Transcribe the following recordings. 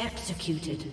Executed.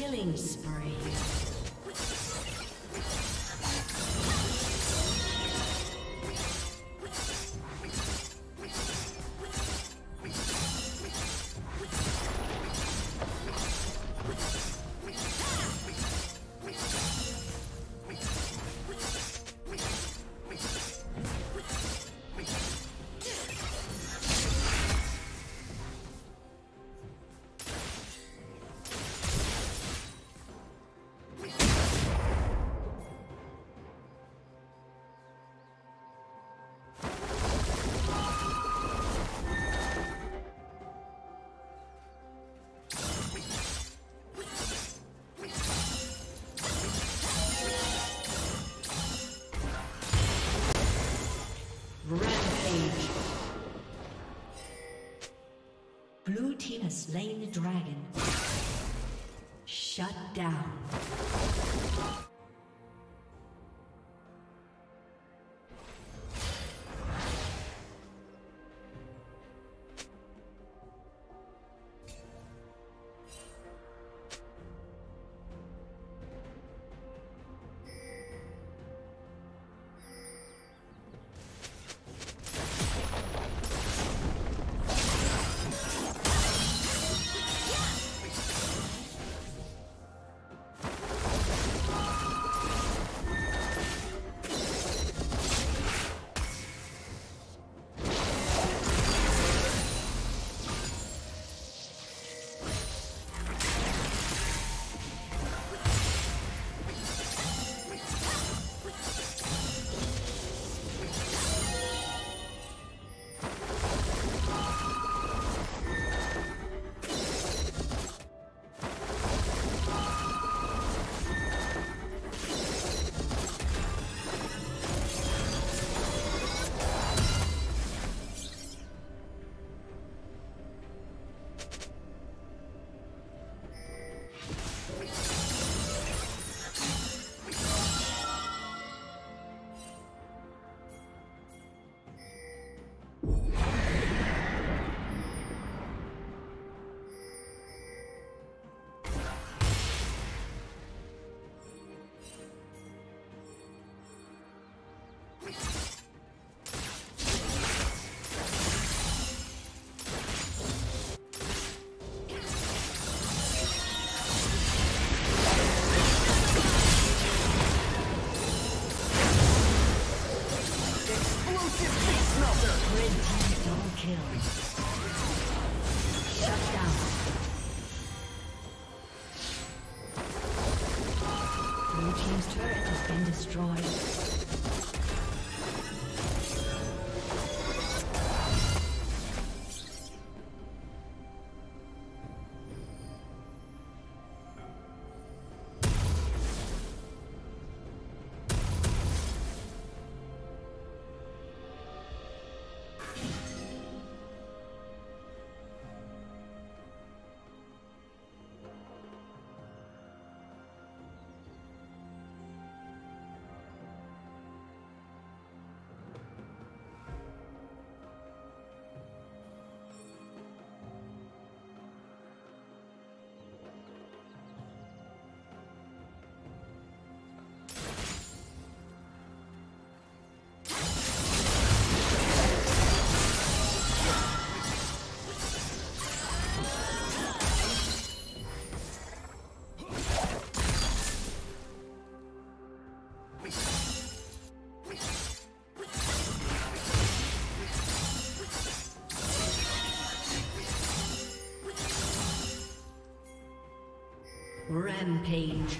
Killing spree. Slain the dragon. Shut down. Rampage.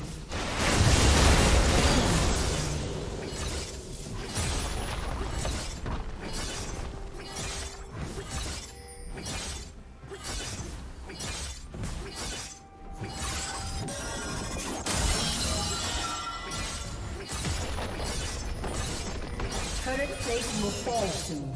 Turret plate will fall soon.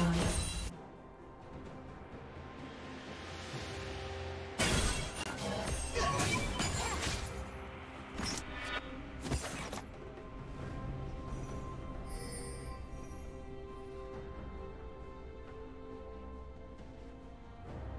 destroyed.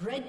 Red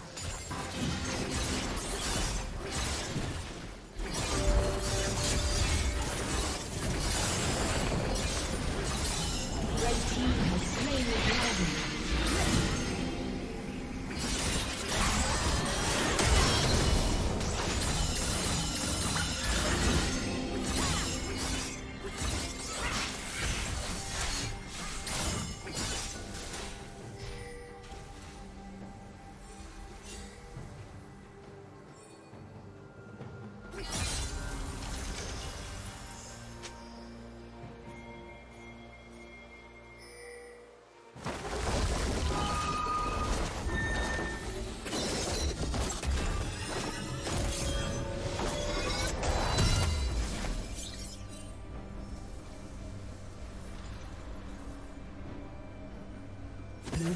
Red team has slain the dragon. Blue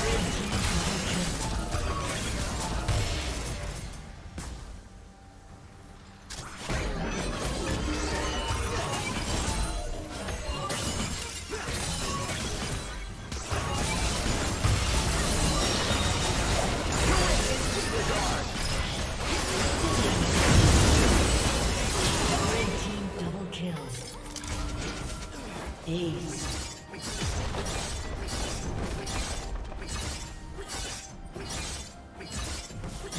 Red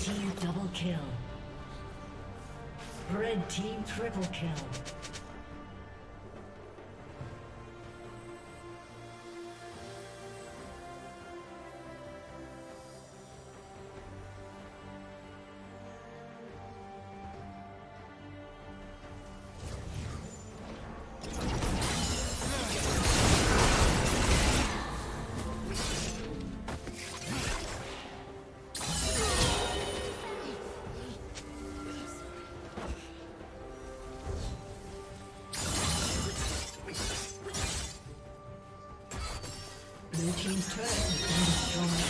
team double kill. Red team triple kill. Team's turret has been destroyed.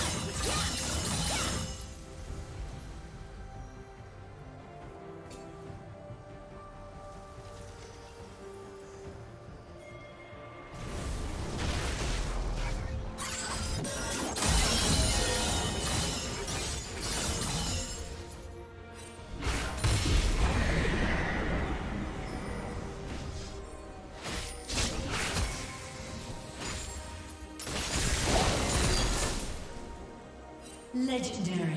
Legendary.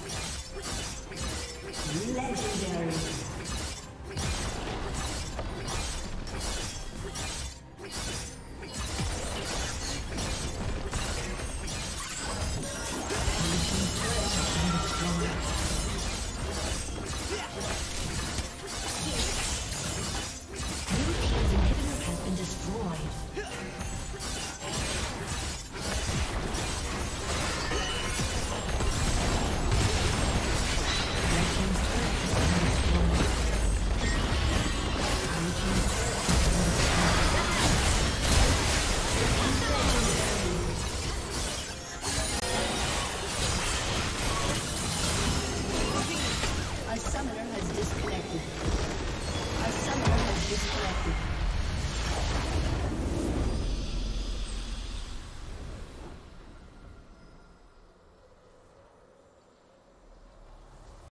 Legendary.